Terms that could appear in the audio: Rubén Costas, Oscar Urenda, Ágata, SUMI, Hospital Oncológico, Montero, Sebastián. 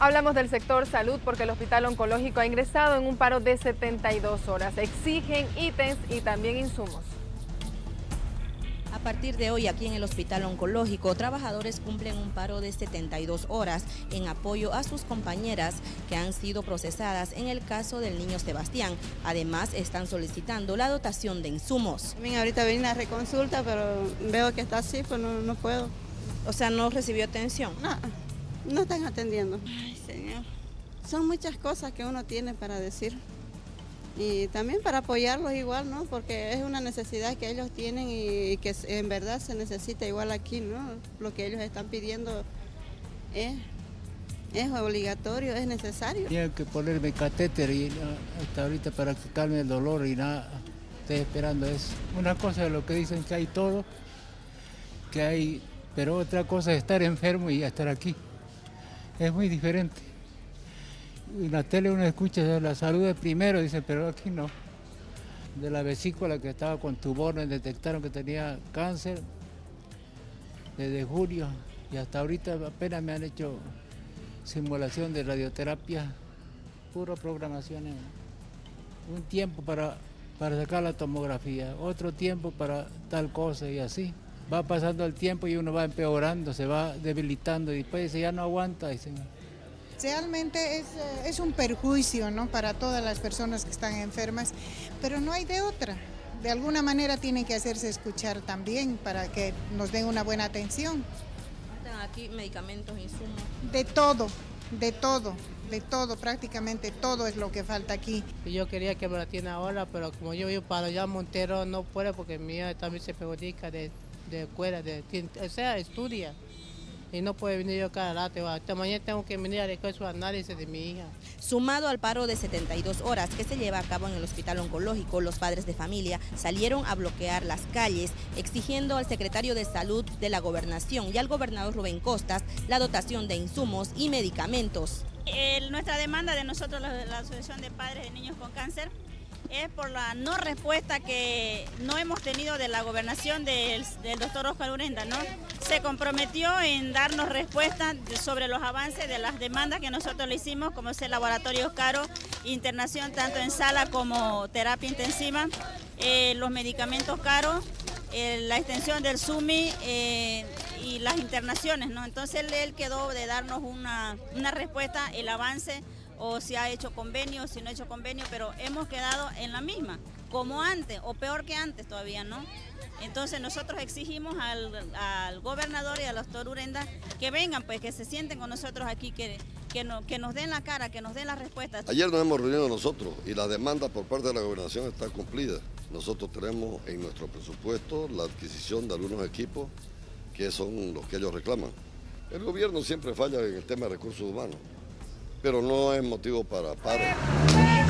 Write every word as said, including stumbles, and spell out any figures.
Hablamos del sector salud porque el Hospital Oncológico ha ingresado en un paro de setenta y dos horas. Exigen ítems y también insumos. A partir de hoy, aquí en el Hospital Oncológico, trabajadores cumplen un paro de setenta y dos horas en apoyo a sus compañeras que han sido procesadas en el caso del niño Sebastián. Además, están solicitando la dotación de insumos. También ahorita vine a reconsulta, pero veo que está así, pues no, no puedo. O sea, ¿no recibió atención? No, no están atendiendo. Ay, señor. Son muchas cosas que uno tiene para decir. Y también para apoyarlos igual, ¿no? Porque es una necesidad que ellos tienen y que en verdad se necesita igual aquí, ¿no? Lo que ellos están pidiendo es, es obligatorio, es necesario. Tenía que ponerme catéter y hasta ahorita para quitarme el dolor y nada, estoy esperando eso. Una cosa es lo que dicen que hay todo, que hay, pero otra cosa es estar enfermo y estar aquí. Es muy diferente. En la tele uno escucha la salud de primero, dice, pero aquí no. De la vesícula que estaba con tumores, detectaron que tenía cáncer desde julio y hasta ahorita apenas me han hecho simulación de radioterapia, pura programación. Un tiempo para, para sacar la tomografía, otro tiempo para tal cosa y así. Va pasando el tiempo y uno va empeorando, se va debilitando y después dice, ya no aguanta, dice. Realmente es, es un perjuicio, ¿no?, para todas las personas que están enfermas, pero no hay de otra. De alguna manera tienen que hacerse escuchar también para que nos den una buena atención. ¿Están aquí medicamentos, insumos? De todo, de todo, de todo, prácticamente todo es lo que falta aquí. Yo quería que me la atiendan ahora, pero como yo vivo para allá, Montero no puede porque mi hija también se perjudica de, de escuela, de, o sea, estudia. Y no puede venir yo cada rato, hasta mañana tengo que venir a recoger su análisis de mi hija. Sumado al paro de setenta y dos horas que se lleva a cabo en el Hospital Oncológico, los padres de familia salieron a bloquear las calles, exigiendo al secretario de Salud de la Gobernación y al gobernador Rubén Costas la dotación de insumos y medicamentos. El, nuestra demanda de nosotros, la, la Asociación de Padres de Niños con Cáncer, es por la no respuesta que no hemos tenido de la gobernación del, del doctor Oscar Urenda, ¿no? Se comprometió en darnos respuesta sobre los avances de las demandas que nosotros le hicimos, como es el laboratorio caro, internación tanto en sala como terapia intensiva, eh, los medicamentos caros, eh, la extensión del SUMI eh, y las internaciones, ¿no? Entonces él quedó de darnos una, una respuesta, el avance, o si ha hecho convenio, si no ha hecho convenio, pero hemos quedado en la misma, como antes, o peor que antes todavía, ¿no? Entonces nosotros exigimos al, al gobernador y al doctor Urenda que vengan, pues que se sienten con nosotros aquí, que, que, no, que nos den la cara, que nos den las respuestas. Ayer nos hemos reunido nosotros y la demanda por parte de la gobernación está cumplida. Nosotros tenemos en nuestro presupuesto la adquisición de algunos equipos que son los que ellos reclaman. El gobierno siempre falla en el tema de recursos humanos, pero no es motivo para paro.